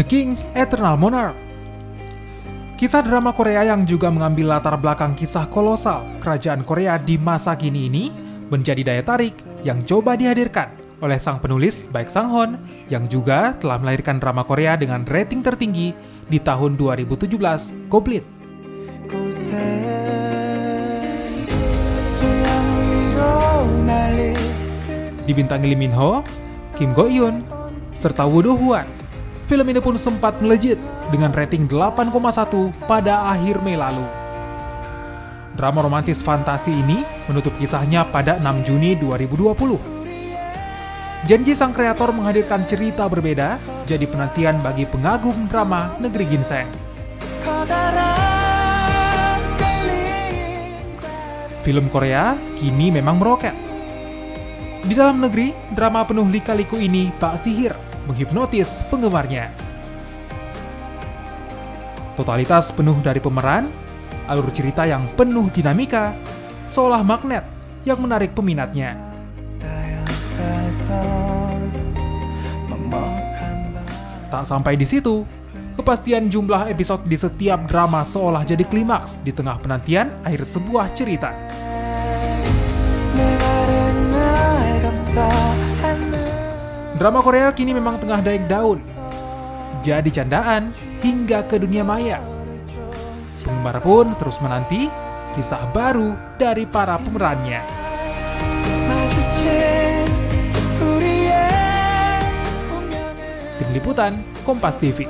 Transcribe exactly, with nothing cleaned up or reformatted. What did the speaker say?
The King: Eternal Monarch. Kisah drama Korea yang juga mengambil latar belakang kisah kolosal kerajaan Korea di masa kini ini menjadi daya tarik yang coba dihadirkan oleh sang penulis Baek Sang-hoon yang juga telah melahirkan drama Korea dengan rating tertinggi di tahun dua ribu tujuh belas, Goblin. Dibintangi Lee Min-ho, Kim Go-eun, serta Woo Do-hwan. Film ini pun sempat melejit dengan rating delapan koma satu pada akhir Mei lalu. Drama romantis fantasi ini menutup kisahnya pada enam Juni dua ribu dua puluh. Janji sang kreator menghadirkan cerita berbeda jadi penantian bagi pengagum drama negeri ginseng. Film Korea kini memang meroket. Di dalam negeri, drama penuh lika-liku ini bak sihir menghipnotis penggemarnya. Totalitas penuh dari pemeran, alur cerita yang penuh dinamika, seolah magnet yang menarik peminatnya. Tak sampai di situ, kepastian jumlah episode di setiap drama seolah jadi klimaks di tengah penantian akhir sebuah cerita. Drama Korea kini memang tengah naik daun, jadi candaan hingga ke dunia maya. Penggemar pun terus menanti kisah baru dari para pemerannya. Tim Liputan, Kompas T V.